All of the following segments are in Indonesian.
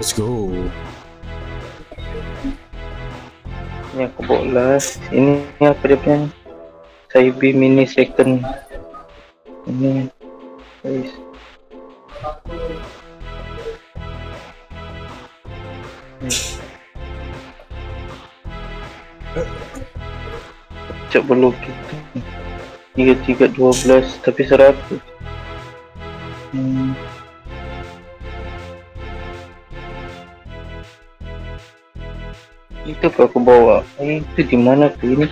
Let's go. Ini aku bolas. Ini apa jadinya? Saibi mini second. Ini guys. Cek belum kita. 3312 tapi 100. Itu aku bawa. Itu di mana tuh ini?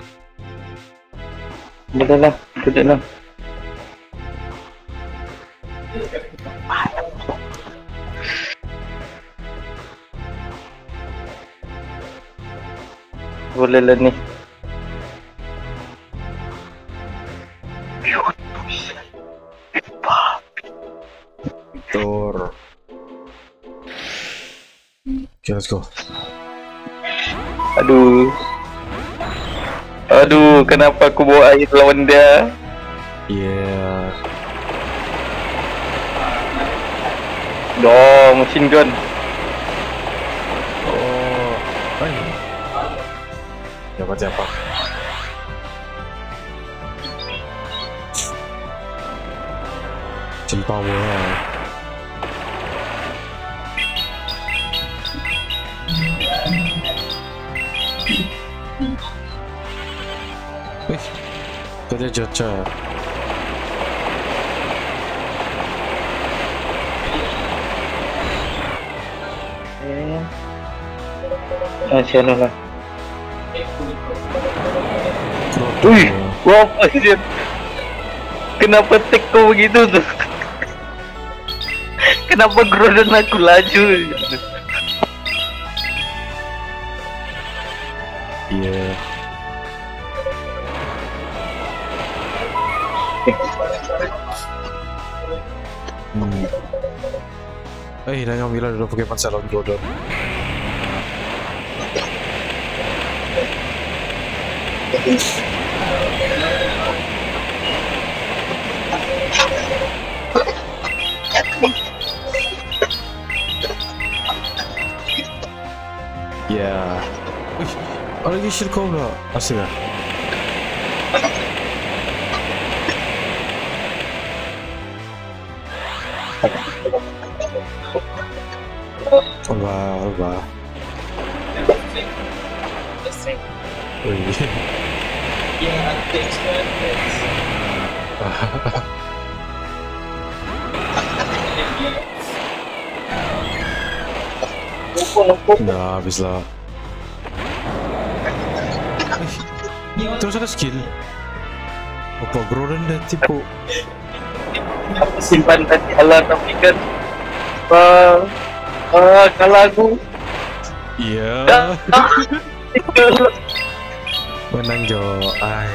Udahlah, udahlah. Boleh lah nih. Tor. Okay, let's go. Aduh, aduh, kenapa aku bawa air lawan dia? Yeah. Dong, machine gun. Oh, hai. Dapat siapa? Jumpa gua. Wih, kerja cuaca. Siapa lah? Wih, apa sih? Kenapa tek kau begitu tuh? Kenapa gerodan aku laju? Iya. Yeah. Eh, dah ngambil dulu Pokemon salon Godot. Ya. Wih, ada lagi Shirkou dah. Asik lah. Wah. Oh iya. Nah, habis lah. Terus ada skill. Apa Groudon dan tipu? Simpan tadi Allah tafikan. Kalah aku. Iya. Menang Jo. Ai.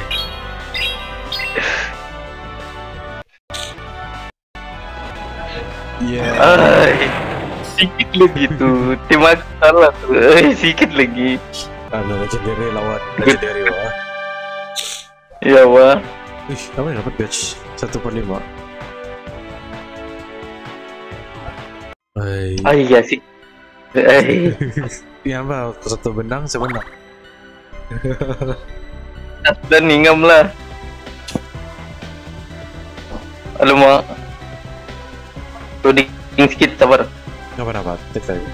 Iya. Ai. Sikit lagi tu. Tim aku salah tu. Ai, sikit lagi. Ada legendary lawan legendary wah. Iya wah. Wih, kami dapat batch 1/5. Oh iya sih. Ya apa? Satu benang sebenarnya. Dan ngam lah. Aduh mau. Loading sedikit sabar. Enggak apa-apa, tek lagi.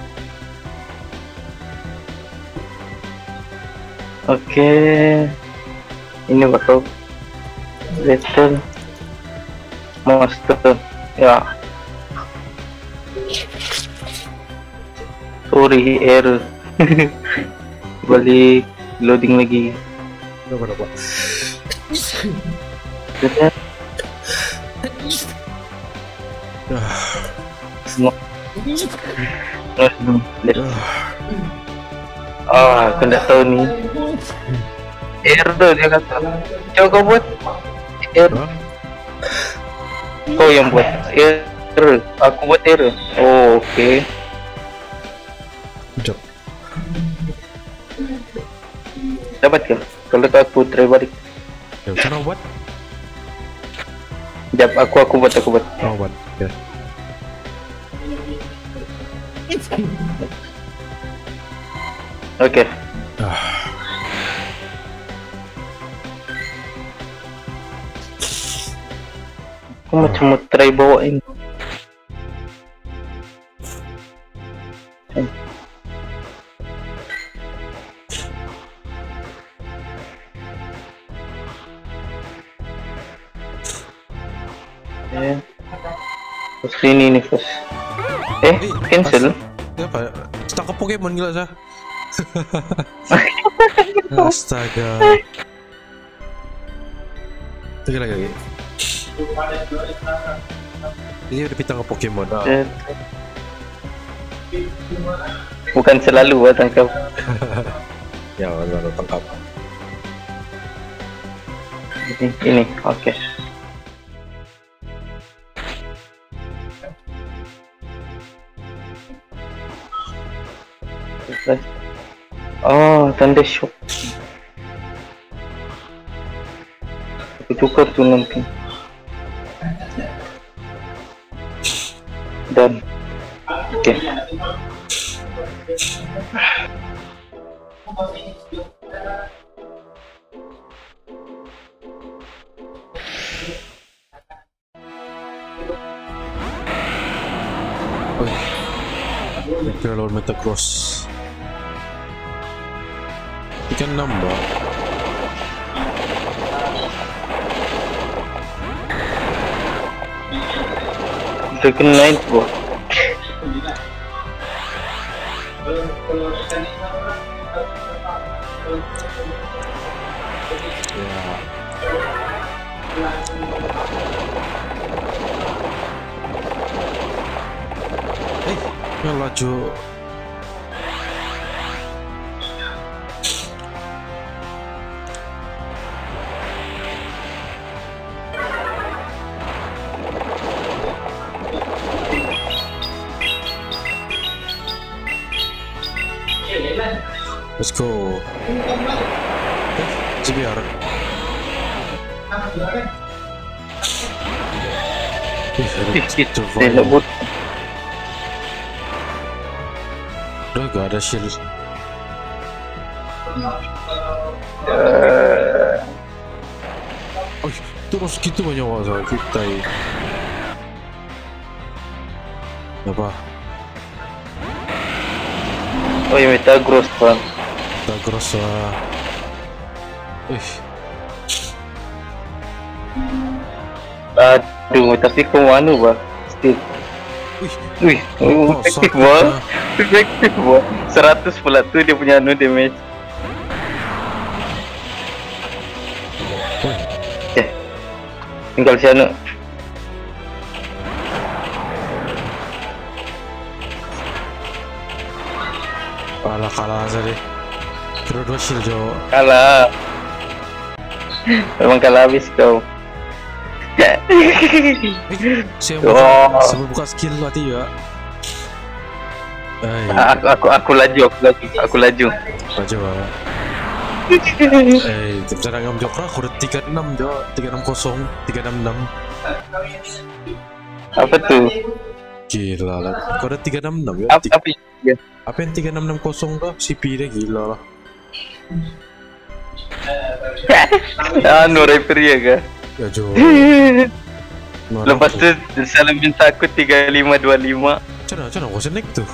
Oke. Ini bakal battle monster. Ya. Sorry, error. Balik loading lagi. Coba. Ah, kena tahu ni. Error dia kata. Coba buat. Error. Kau yang buat. Error. Aku buat error. Oh, okay. Jom. Dapat ke? Kalau tak aku try balik. Ya, kena buat. Jap, aku buat. Oh, buat. Ya. Oke. Aku mau cuma try bawain. Ini nih bos. Cancel. Tangkap Pokemon gila sah. Astaga. Tuh lagi. Ini udah tangkap Pokemon. Bukan selalu buat tangkap. Ya baru tangkap. Ini, oke. Oh, tanda shock. Aku tukar tuh nanti. Dan oke. Kita lawan Metagross. Ikan nambah. Second night bro. Ya laju. Let's go. GBR. Udah gak ada shield. Oh, terus gitu banyak wazah kita ya. Apa? Oh ya, Metagross bang. Metagross lah. Aduh, tapi kemana bang? Still. Wih, efektif bang. Efektif bang. 100 pula tuh dia punya no damage. Oke, tinggal si anu. Alah, kalah tadi. Kedua-dua shield jauh. Kalah. Memang kalah habis kau. Sebelum buka skill mati ya. Aku laju. Laju apa? Cara ngam jokra aku udah 36 jauh. 360, 366. Apa tuh? Gila lah, kau ada 366 ya? Apa yang 3660 lah? CP dia gila lah. No refer ya kah? Ya jauh. Lepas tu, salam minta aku 3525. Cana kau senek tuh?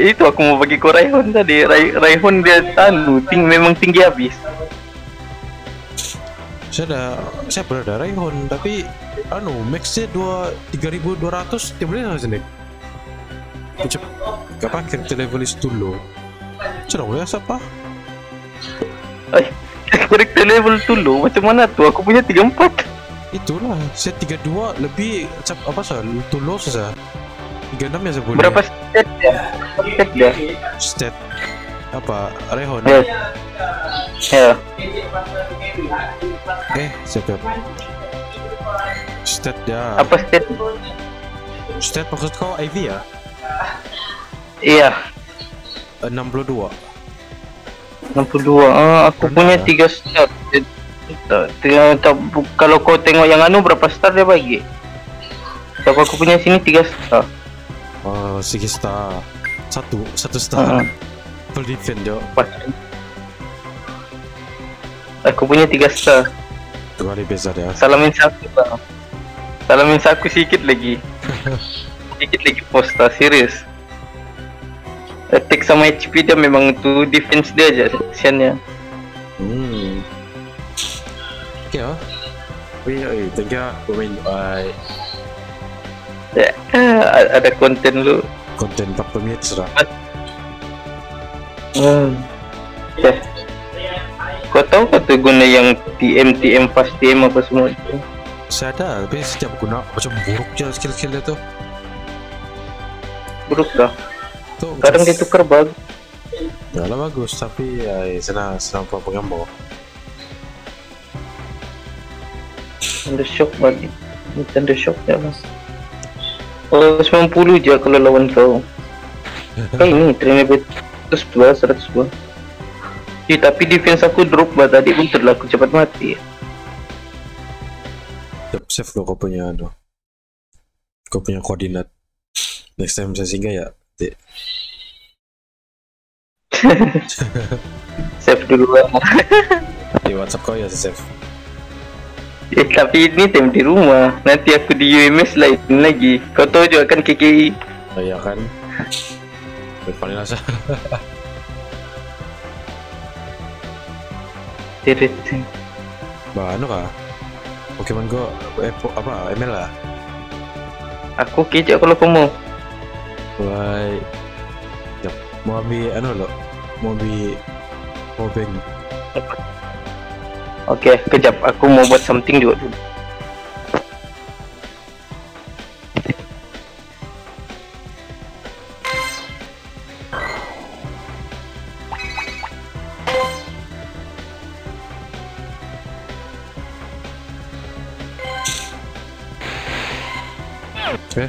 Itu aku mau bagi kau Raihun tadi. Raihun dia memang tinggi habis. Saya berada Raihun tapi max dia 3200 dia boleh lah sini. Macam gak pakai teleponis dulu. Cerong ya siapa? Korek level dulu macam mana tu? Aku punya 34. Itulah saya 32 lebih apa sah? Tulo sah. 36 ya sebelum. Berapa stat dia? Stat dia. Stat apa? Raihun. Ya. Siapa? Stat ya. Apa stat? Stat maksud kau IV ya? Iya. 62. 62. Aku punya 3 star. Kalau kau tengok yang berapa star dia bagi? setiap aku punya sini 3 star. Oh, 3 star. Satu star. Full defense, Dok. Aku punya 3 star. Dua kali beza dia. Salamin saku, Bang. Salamin saku sedikit lagi. Sedikit lagi posta, serius. Attack sama HP dia memang itu defense dia aja, kesiannya. Okay, oh. Wih, tengok komen I. Ya, ada konten lu. Konten 4 menit sudah. Ya. Kau tahu kau tu guna yang TM fast TM apa semua itu? Saya ada, tapi setiap guna macam buruk je skill-skill dia tu. Buruk dah. Kadang ditukar bagus. Kalau bagus tapi senang penggambar. Tanda shock bagi, ini tanda shock ya mas. Oh 90 je kalau lawan kau. Kan ini trainable 112. Ih tapi defense aku drop bah tadi pun terlaku cepat mati. Siap save lo kau punya koordinat. Next time saya singgah ya. Save dulu lah. Di WhatsApp kau ya save. Tapi ini tim di rumah. Nanti aku di UMS lain lagi. Kau tahu juga kan KKI. Oh, iya kan. Paling rasa. Tiretin. Bah, anu kah? Pokemon Go apa ML lah. Aku kecil kalau kau mau. Baik, jap, mau ambil anu lo, mau ambil mobil. Okay, kejap, aku mau buat something juga dulu. Okay.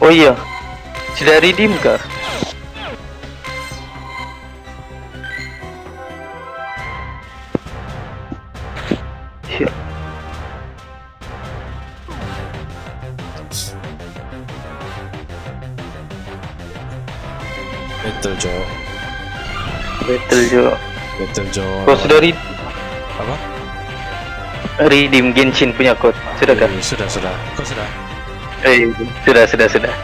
Oh iya, sudah redeem kah? Betul Jo. Kau sudah redeem? Apa? Redeem Genshin punya kod. Sudah kan? Sudah. Kau sudah? Sudah.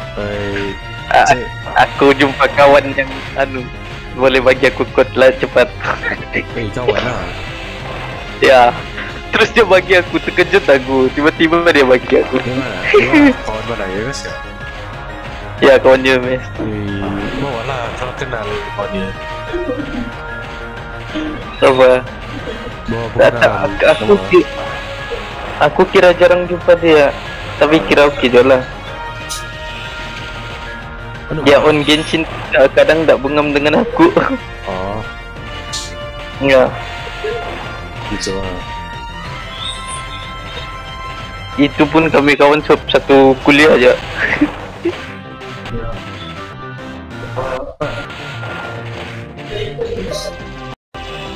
Aku jumpa kawan yang anu boleh bagi aku kod lah cepat. Kawan lah. Ya. Terus dia bagi aku, terkejut aku. Tiba-tiba dia bagi aku. Gimana? Kawan mana ya guys ya? Ya kawannya mes. Bawa lah kalau kenal kawannya. Coba. Aku kira jarang jumpa dia, tapi kira oke jolah. Dia on Genshin kadang tak bengam dengan aku. Oh. Enggak. Gitu lah. Itu pun kami kawan satu kuliah aja.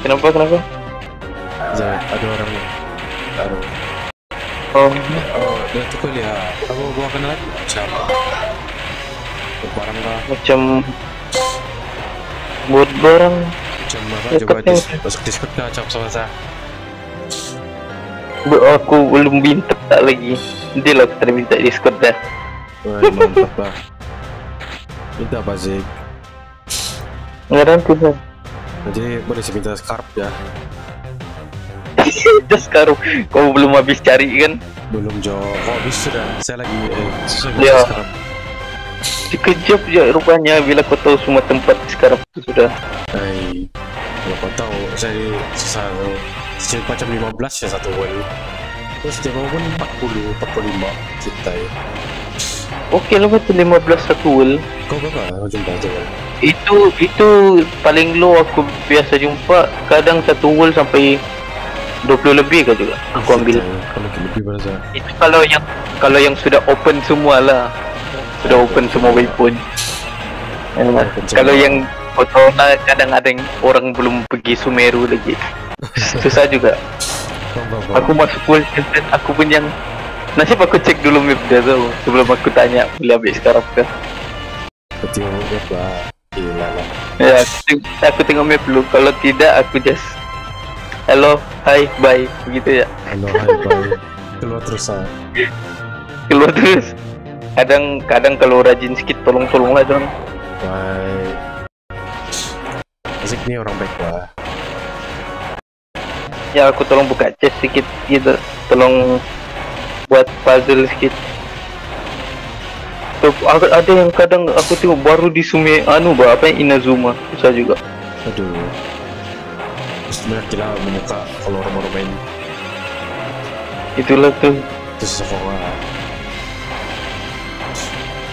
Kenapa? Zai, ada orang ni. Taruh. Oh, dia tu kuliah. Kamu bawa kenal? Siapa? Barang lah. Macam buat barang. Macam apa? Coba diskus dah, cakap sama-sama. Aku belum minta lagi. Nanti lah aku terminta Discord dah. Mantap lah. Minta apa sih? Ngarang kita. Jadi boleh minta scarf ya. Minta scarf. Kau belum habis cari kan? Belum Jo. Kau habis sudah. Saya lagi susah minta scarf. Sekejap je rupanya bila kau tahu semua tempat scarf sudah. Hai. Kalau kau tahu saya susah. Setiap macam 15 ya satu world. Terus setiap orang pun 40-45 kita ya. Okey lah betul 15 satu world. Kau berapa jumpa tu? Itu paling low aku biasa jumpa. Kadang satu world sampai 20 lebih ke juga. Aku ambil. Kalau lebih berasa. Itu kalau yang sudah open semua lah. Sudah open semua weapon. Kalau yang Corona kadang ada yang orang belum pergi Sumeru lagi. Susah juga. Aku masuk full content aku pun yang nasib aku cek dulu map dia tu sebelum aku tanya boleh ambil sekarang ke. Betul lah. Gila lah. Ya, aku tengok map dulu. Kalau tidak aku just hello, hi, bye begitu ya. Hello, hi, bye. Keluar terus ah. Keluar terus. Kadang kalau rajin sikit tolonglah dong. Baik. Asik ni orang baik lah. Ya aku tolong buka chest sedikit gitu, tolong buat puzzle sedikit. Ada yang kadang aku tengok baru di Sume Inazuma, susah juga. Aduh. Sebenarnya kita membuka kalau rumah-rumah ini. Itulah tu. Susah banget.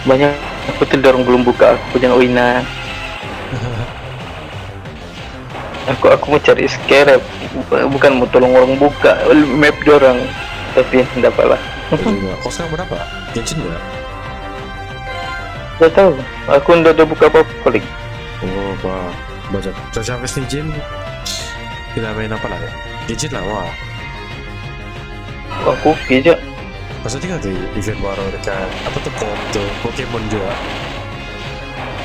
Banyak aku terdorong belum buka aku punya Oina. Aku mau cari scarab, bukan mau tolong orang buka map dorang, tapi tidak apa lah. Kau sekarang berapa? Genshin berapa? Tidak tahu. Aku tidak ada buka apa paling. Oh bah, baca. Saya habis ni Genshin. Kita main apa lah? Genshin lah wah. Aku kerja. Maksudnya ada event baru dekat apa tu? Pokemon Go.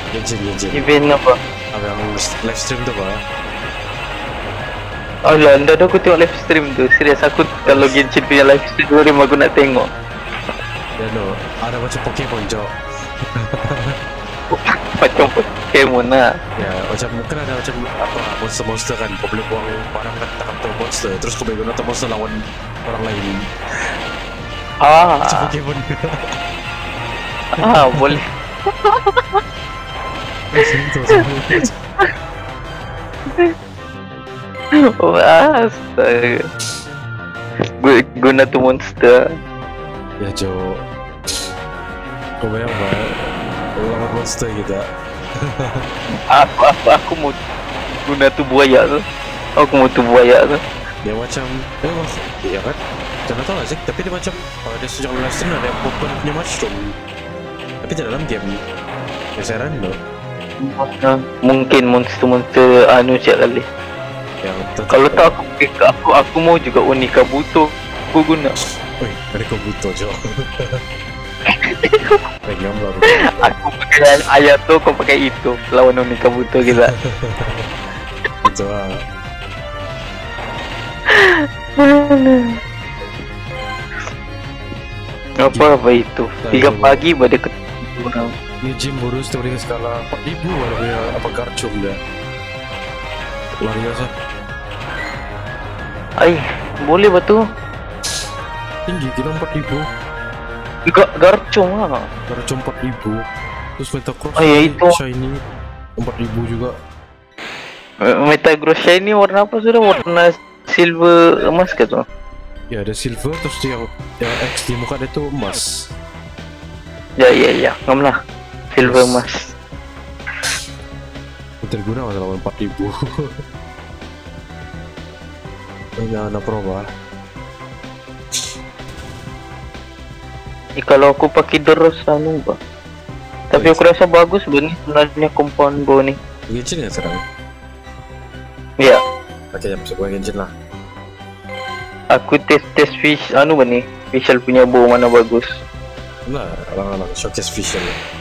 Genshin. Event apa? Abang live stream tu bah. Alah, dah aku tengok live stream tu. Serius aku kalau Genshin punya live stream tu memang aku nak tengok. Ya no, ada macam Pokemon Jo. Macam Pokemon lah. Ya, macam mungkin ada macam apa monster-monster kan. Kau boleh buang barang kan, takap tu monster. Terus kau boleh guna tu monster lawan orang lain. Macam Pokemon. Boleh. Wah, astaga. Guna tu monster. Ya Jo, kau bayang banget lawan monster kita. Aku mau guna tu buaya tu. Dia macam, ya kan? Jangan tahu lah sih. Tapi dia macam ada sejak last time ada open punya mushroom. Tapi dalam game ni, keseran tu. Mungkin monster siap kali. Kalau tak aku mau juga Onikabuto aku guna. Oi, Onikabuto Jo. Aku pakai Ayato, kau pakai itu lawan Onikabuto kita. Betul. Apa itu? 3 pagi pada ketemu. Ini gym bonus dengan skala 4000 warnanya apa karcum dah. Luar biasa. Aih, boleh betul. Tinggi kita 4000. Enggak garcum lah. Garcum 4000. Terus Metagross. Oh iya itu. Shiny 4000 juga. Metagross shiny warna apa sudah? Warna silver emas gitu. Ya ada silver terus yang X di muka dia tuh emas. Ya ya ya, ngam lah. Silver emas. Terguna masalah 4000. Ini anak proba. Kalau aku pakai terus anu, Pak. Tapi aku rasa bagus benih sebenarnya compound go nih. Genshin ya sekarang. Iya. Pakai jam sebuah Genshin lah. Aku tes fish anu bani, Vishal punya bow mana bagus. Nah, alang-alang showcase Vishal.